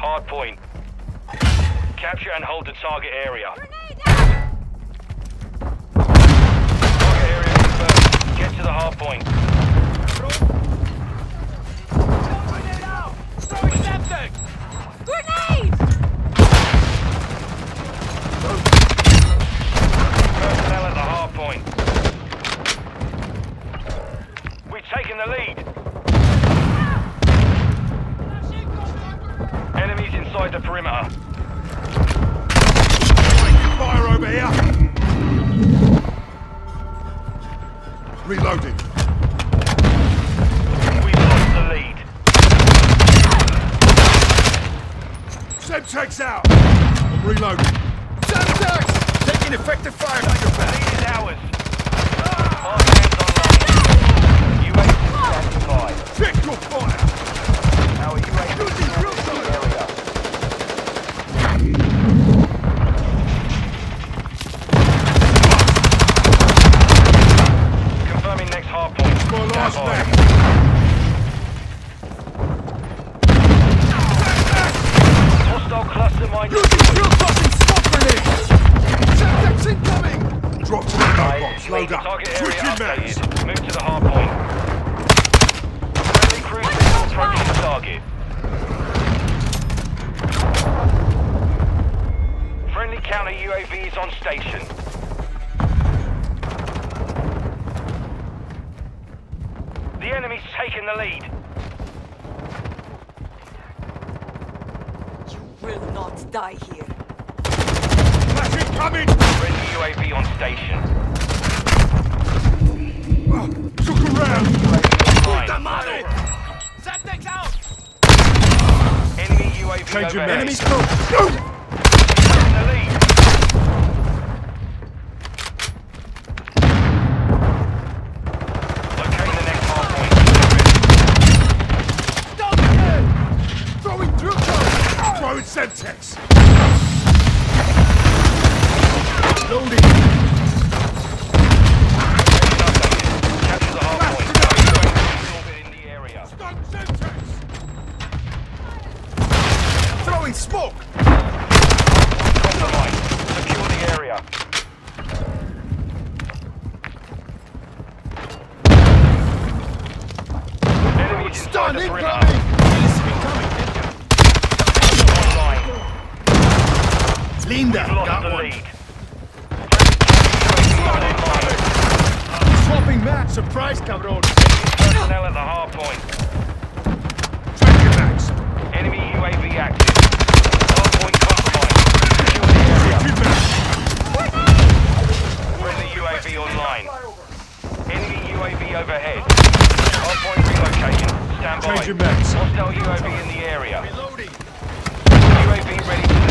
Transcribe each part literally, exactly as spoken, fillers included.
hard point. Capture and hold the target area. Target area confirmed. Get to the hard point. Grenade out! Throwing Semtex! Grenade! Personnel at the hard point. We've taken the lead. Enemies inside the perimeter. Fire over here! Reloading. We've lost the lead. Semtex out! Reloading. Semtex! Taking effective fire on your back. Lead is ours. Hard hands online. U A V is classified. Check your fire! Now U A V is in the area. Last man. Hostile cluster mine. You're fucking stopping it. Incoming. Drop to the box. Load up. Switching move to the hard point. Friendly crew approaching the target. Friendly counter U A V is on station. The enemy's taken the lead. You will not die here. Flash incoming! Friendly U A V on station. Oh, took around! Semtex out! Enemy U A V Change over enemy's cool. Go! Taking the lead. Semtex! Loading! Capture the hard point. Orbit in the area. Stun Semtex! Throwing smoke! Compromise. Secure the area. Enemy inside the perimeter. Lean down, got the one. Lead. Swapping back, surprise, cabron. Personnel at the hard point. Check your backs. Enemy U A V active. Hard point compromised. Secure the area. Friendly U A V online. Enemy U A V overhead. Hard point relocating. Stand by. Change your backs. Hostile U A V in the area. Reloading. U A V ready to deploy.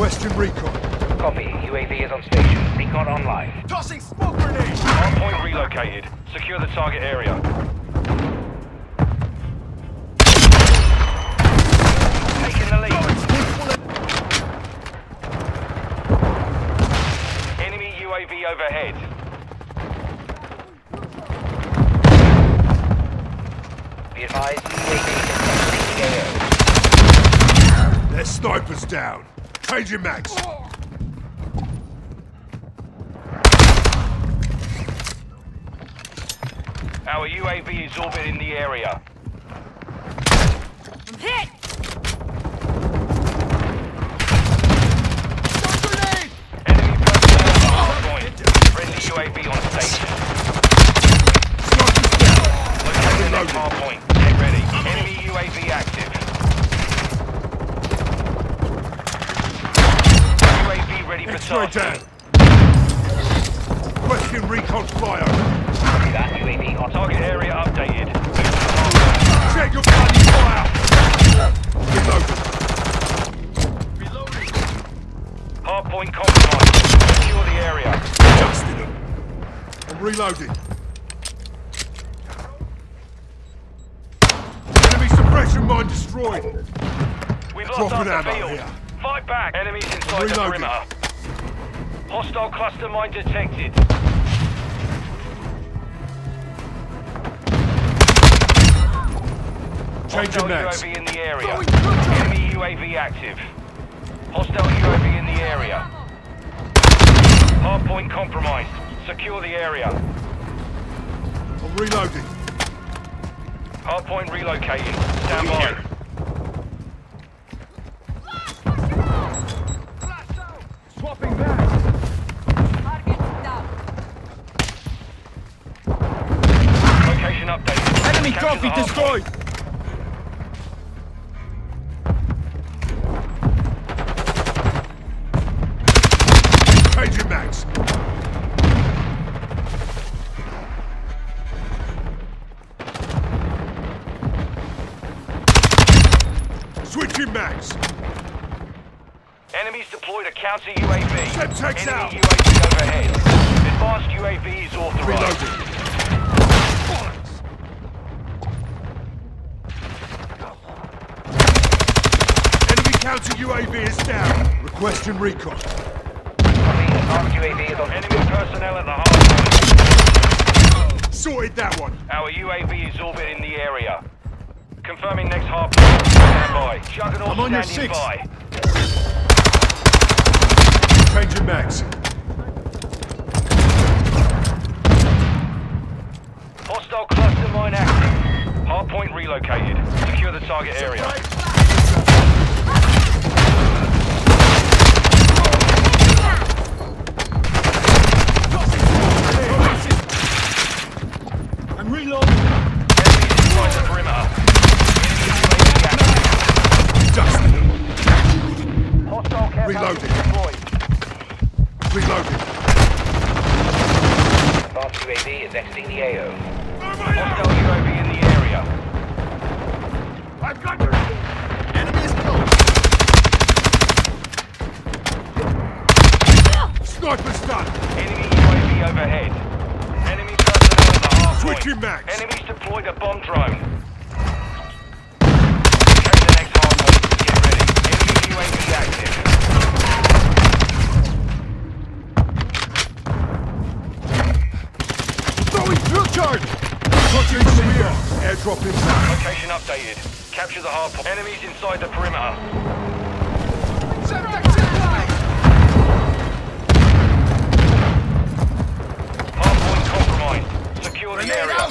Western recon. Copy. U A V is on station. Recon online. Tossing smoke grenades! Hard point relocated. Secure the target area. Taking the lead. Enemy U A V overhead. Be advised, U A V is on A O. Their sniper's down. Change your max. Oh. Our U A V is orbiting the area. I'm hit! Grenade! Enemy personnel at the hard point. Friendly U A V on station. Located at hard point. Get ready. Enemy U A V active. X-ray down. Question recon fire. Copy that, U A V on target area updated. Check your bloody fire! Reloading. Reloading. Hard point compromised. Secure the area. Adjusted them. I'm reloading. Enemy suppression mine destroyed. We've lost our field. Here. Fight back. Enemies inside reloading. The perimeter. Hostile cluster mine detected. Hostile U A V in the area. Enemy U A V active. Hostile U A V in the area. Hardpoint compromised. Secure the area. I'm reloading. Hardpoint relocated. Stand by. Swapping back. Target down. Location updated. Enemy copy destroyed. Point. Switching mags. Enemies deployed a counter U A V. Semtex out. Enemy U A V overhead. Advanced U A V is authorized. Reloading. Enemy counter U A V is down. Requesting recon. Armed U A V is on. Enemy personnel at the hardpoint. Sorted that one. Our U A V is orbiting the area. Confirming next hardpoint. Stand by. Juggernaut I'm on your six. By. Changing mags. Hostile cluster mine active. Hardpoint relocated. Secure the target area. Reloading. Reloading. Advanced U A V is exiting the A O. Hostile U A V in the area. I've got you. Enemy is close. Sniper stun. Enemy U A V overhead. Enemy personnel at the half point. Switching back. Enemies deployed a bomb drone. Charge! Clutching spear! Airdrop inside. Location updated. Capture the hard point. Enemies inside the perimeter. Semtex in flight! Hard point compromised. Secure the area.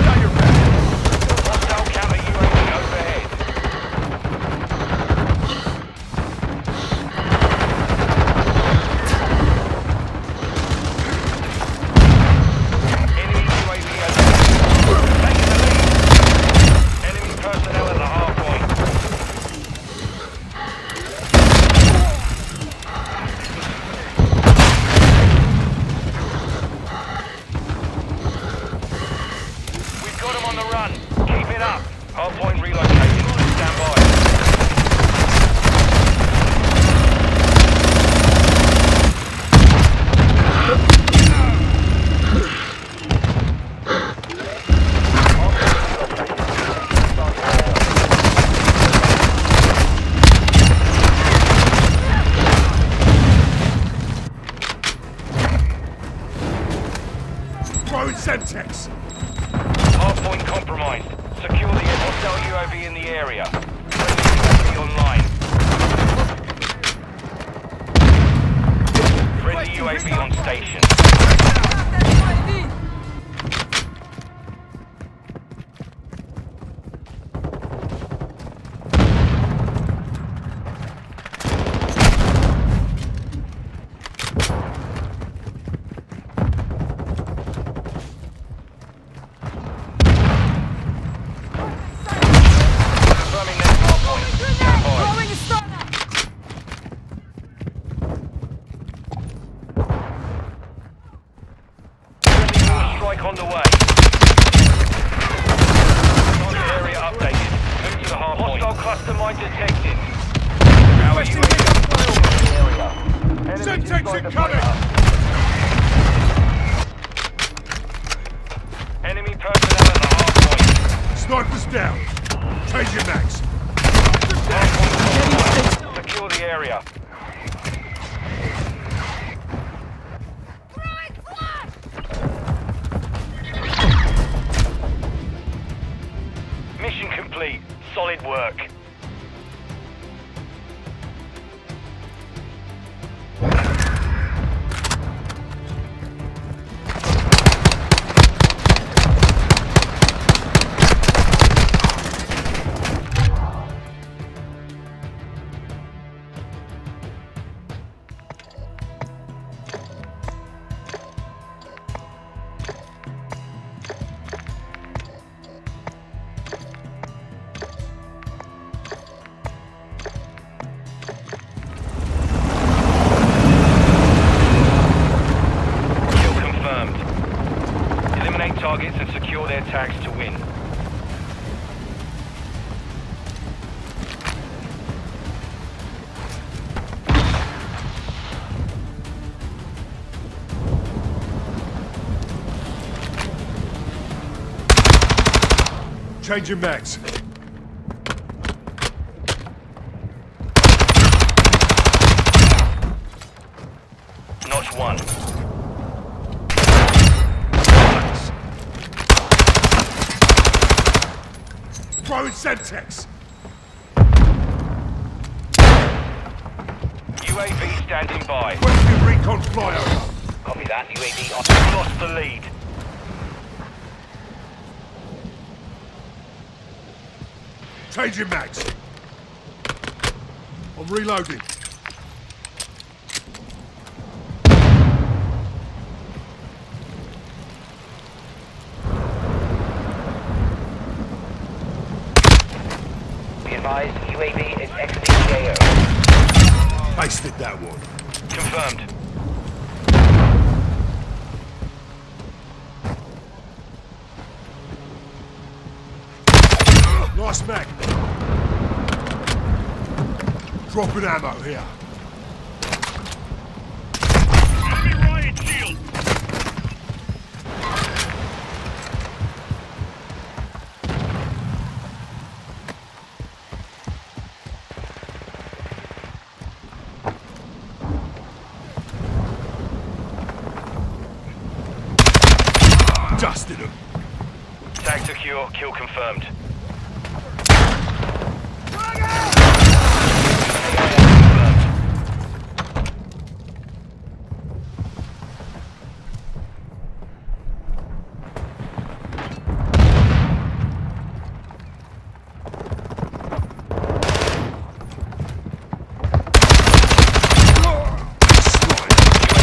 Down your path. Hostile counter U A V overhead. Semtex. Hardpoint compromised. Secure the hostile U A V in the area. Friendly U A V online. Friendly U A V on station. On the way. Target area updated. Move to the hard point. Hostile cluster mine detected. Our U A V in the area. Semtex incoming! Enemy personnel at the hard point. Snipers down. Change your max. Secure the area. Solid work. Targets and secure their tags to win. Change your max. Notch one. Throwing Semtex! U A V standing by. Western recon flyover. Copy that, U A V. I've lost the lead. Changing mags. I'm reloading. U A V is exiting the A O. Wasted that one. Confirmed. Nice mag. Dropping ammo here. Enemy riot shield. Dusted him. Tag secure, kill confirmed. U A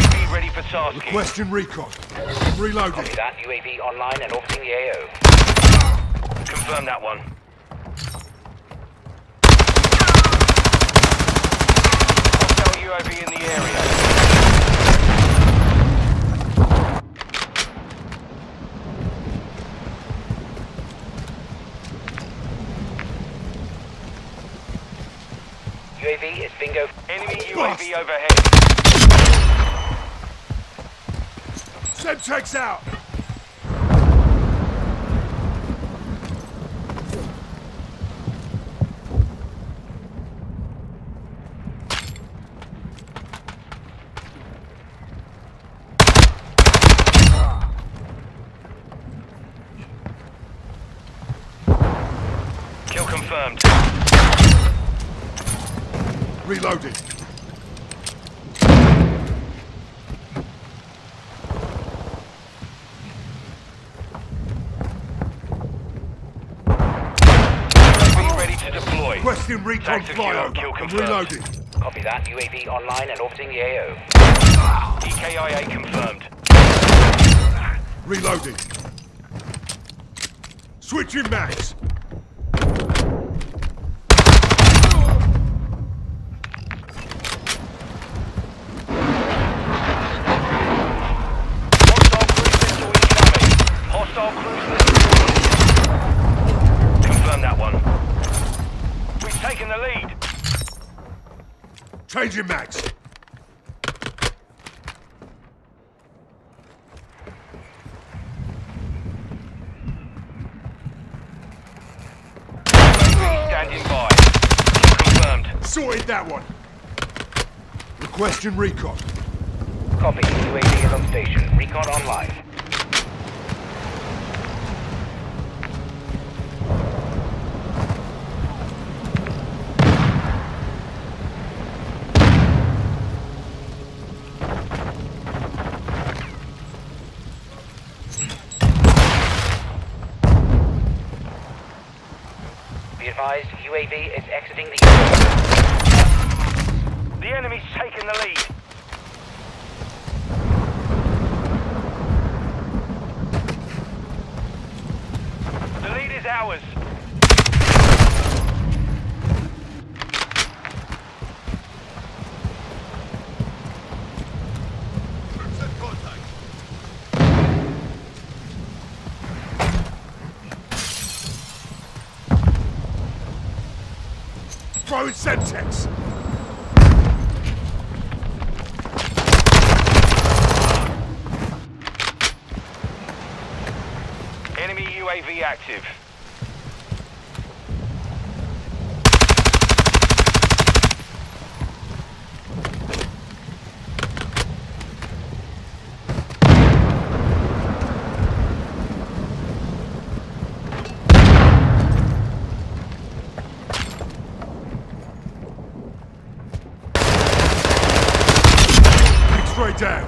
V ready for tasking. Requesting recon. Reloading. Copy that, U A V online and orbiting the A O. Confirm that one. Hostile U A V in the area. U A V is bingo. Enemy U A V overhead. Semtex out! Kill confirmed. Reloaded. Requesting recon flyover. Reloading. Copy that. U A V online and orbiting the A O. E K I A confirmed. Reloading. Switching mags. Hostile cruise missile incoming. Hostile cruise missile. Confirm that one. Taking the lead. Changing mags. Standing by. Confirmed. Sorted that one. Requesting recon. Copy. U A V is on station. Recon online. advised, U A V is exiting the area. The enemy's taken the lead. The lead is ours. Throwing Semtex! Enemy U A V active. Down.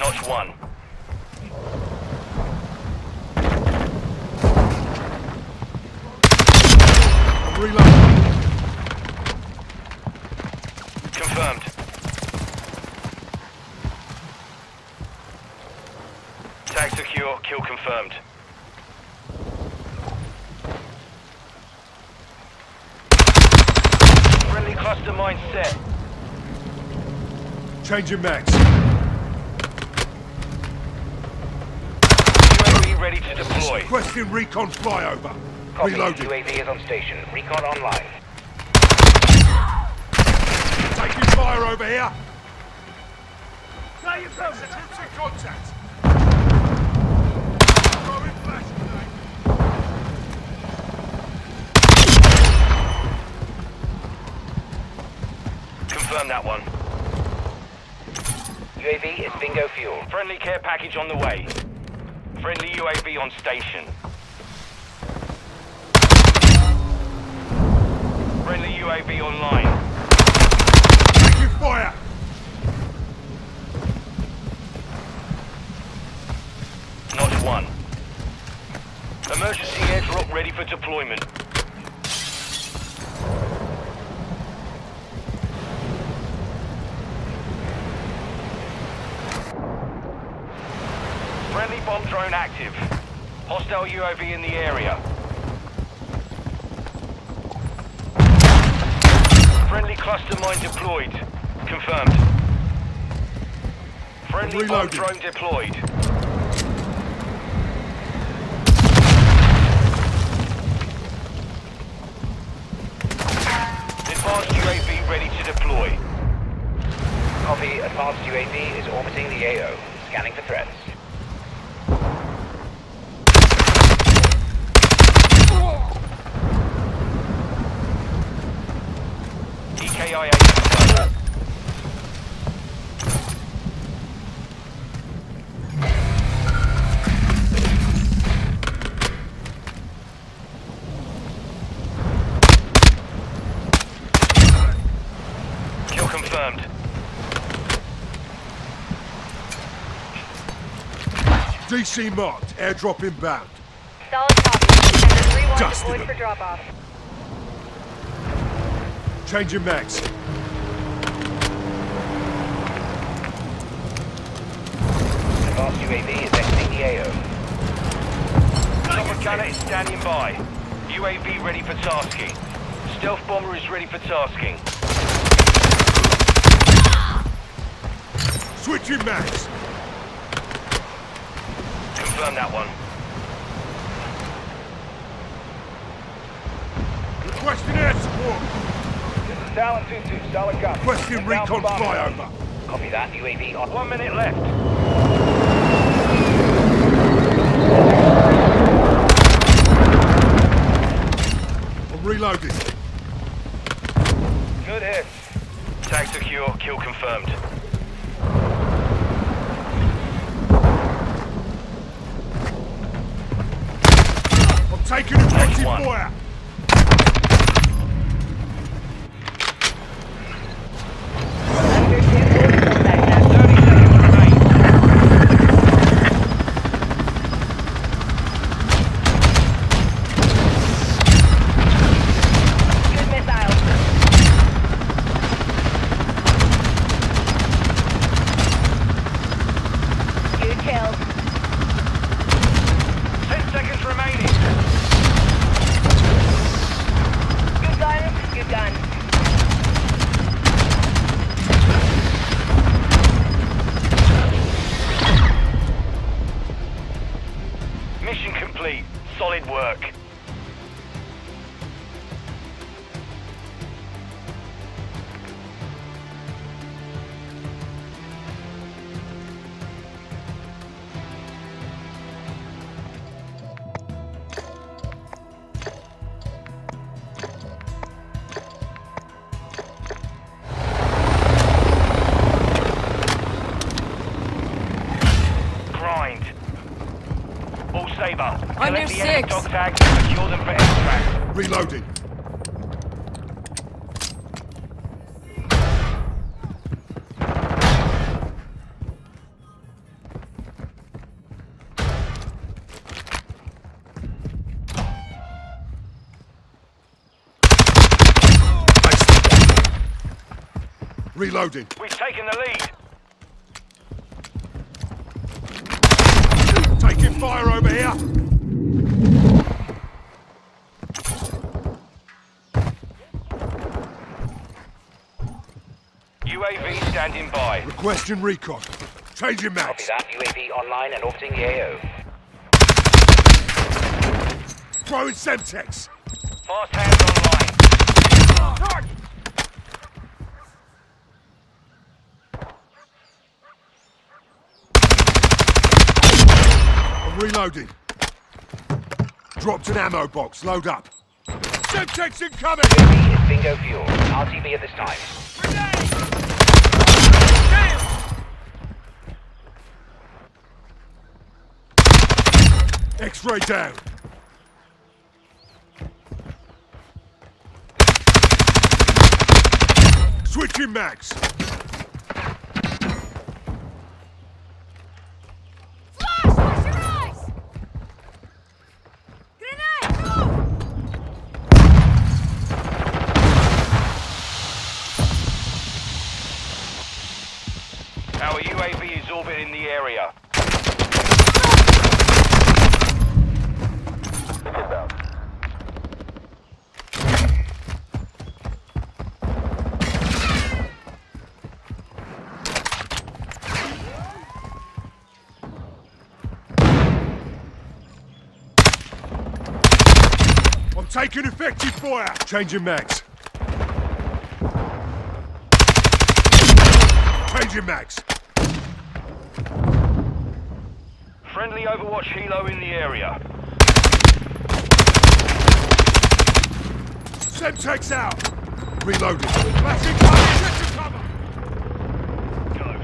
Notch one. I'm reloading. Confirmed. Tag secure, kill confirmed. Friendly cluster mine set. Change your max. U A V ready to deploy. Question recon flyover. Copy. Reloading. U A V is on station. Recon online. Taking fire over here. Stay yourselves. Attempts in contact. Confirm that one. U A V is bingo fuel. Friendly care package on the way. Friendly U A V on station. Friendly U A V online. Taking fire! Notch one. Emergency airdrop ready for deployment. Friendly bomb drone active. Hostile U A V in the area. Friendly cluster mine deployed. Confirmed. Friendly bomb drone deployed. Advanced U A V ready to deploy. Copy. Advanced U A V is orbiting the A O. Scanning for threats. E K I A confirmed. Kill confirmed. D C marked. Airdrop inbound. Solid copy. Sender three one deployed for drop off. Change your max. Advanced U A V is exiting the A O. Someone gunner is standing by. U A V ready for tasking. Stealth bomber is ready for tasking. Switch your max. Confirm that one. Requesting air support. Talon two two, solid copy. Question recon flyover. Copy that, U A V on. One minute left. I'm reloading. Good hit. Tag secure, kill confirmed. I'm taking effective fire. Good work. I'm near six. Dog tags and secure them for extract. Reloading. Reloading. We've taken the lead. Taking fire over here. U A V standing by. Requesting recon. Changing maps. Copy that. U A V online and orbiting the A O. Throwing Semtex. Fast hands online. Charge! Reloading. Dropped an ammo box. Load up. Semtex incoming! U A V is bingo fuel. R T B at this time. Grenade! X-ray down. Switching mags. Our U A V is orbiting the area. I'm taking effective fire. Changing mags. Changing mags. Friendly Overwatch Helo in the area. Semtex out! Reloading. Flashing cover! Get cover! Loading!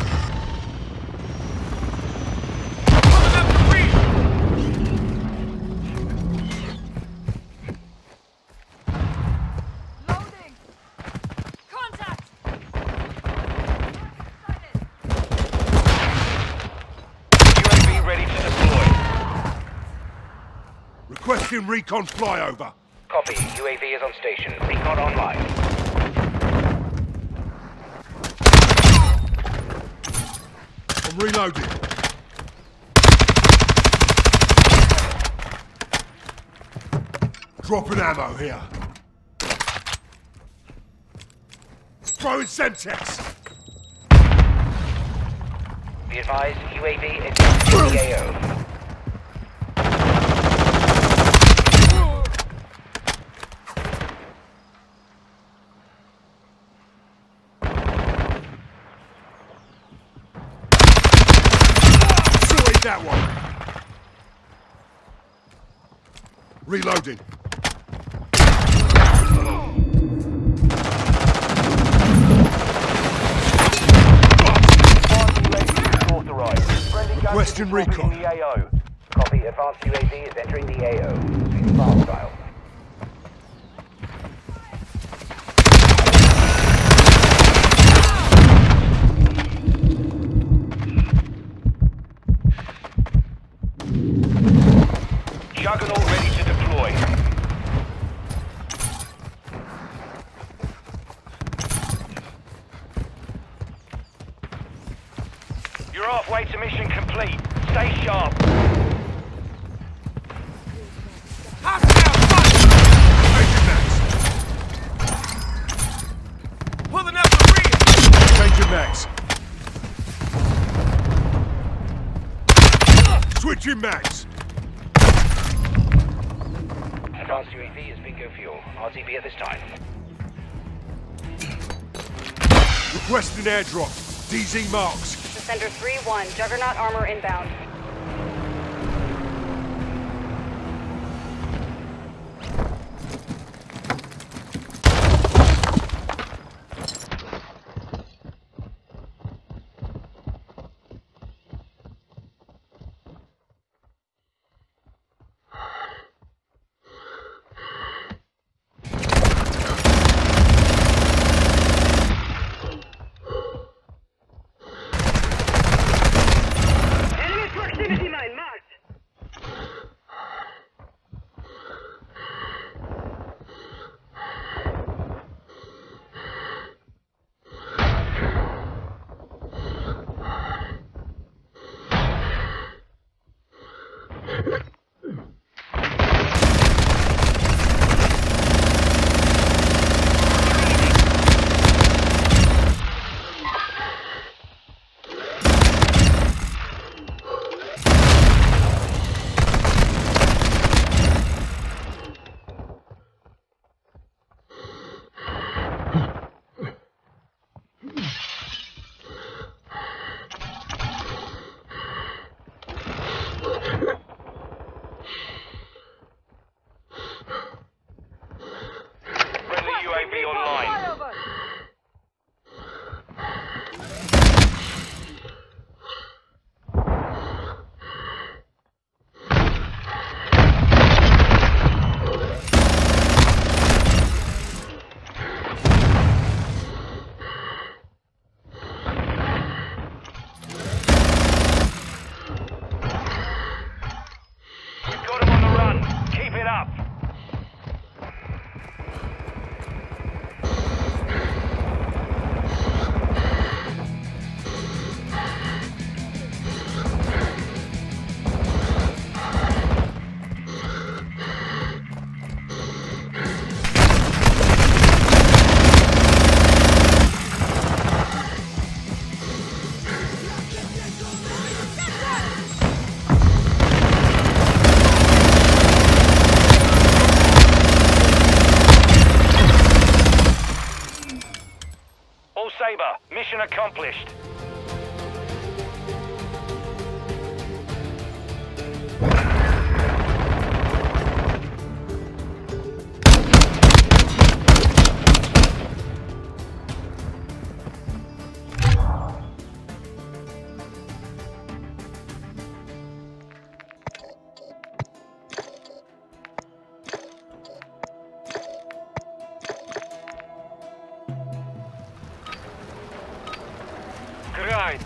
Contact! U A V ready to... Requesting recon flyover. Copy. U A V is on station. Recon online. I'm reloading. Dropping ammo here. Throwing Semtex. Be advised, U A V is on A O. That one. Reloading. Oh. Western recon. The A O. Copy. Advanced U A V is entering the A O. It's fast style. Juggernaut ready to deploy. You're halfway to mission complete. Stay sharp. Pass out! Pulling up the rear! Change your mags. Switch your mags. Advanced U A V is bingo fuel. R T B at this time. Requesting airdrop. D Z marks. Sender three one. Juggernaut armor inbound. Mission accomplished. Right.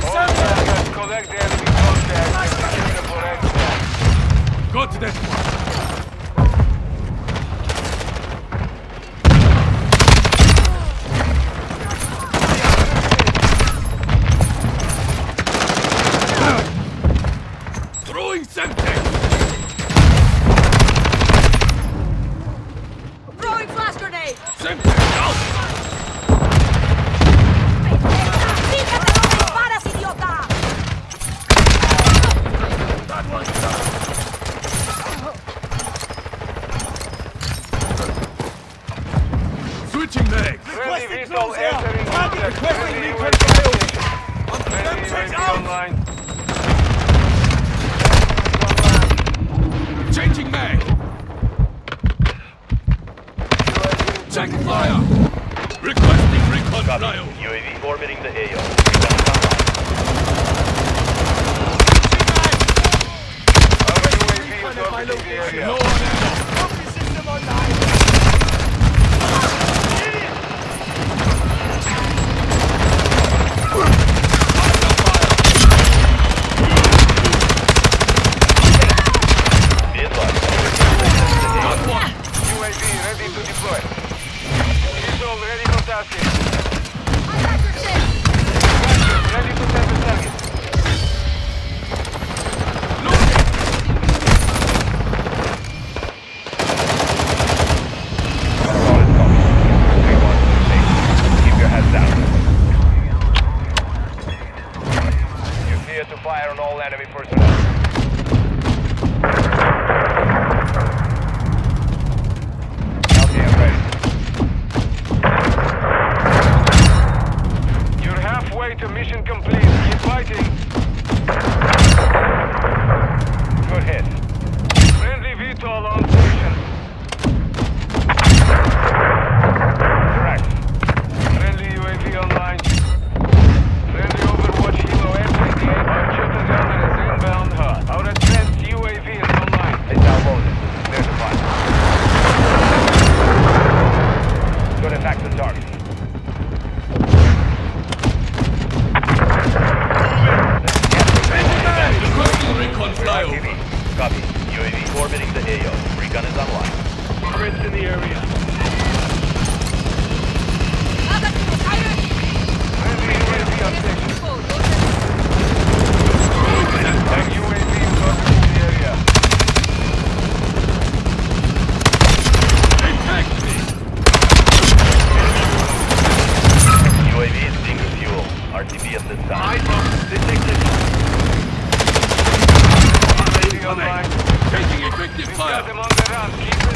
Targets, collect the enemy contact and secure them for extract. Go to that one. Throwing Semtex. Throwing flash grenade. Semtex out. Changing mag. Check fire. Requesting recon flyover. U A V orbiting the A O. orbiting the A O. Free gun is online. Chris in the area. Enemy U A V update. And U A V is orbiting the area. U A V is being refueled. R T B at this time. Detected. Taking effective fire. We've got them on the run. Keep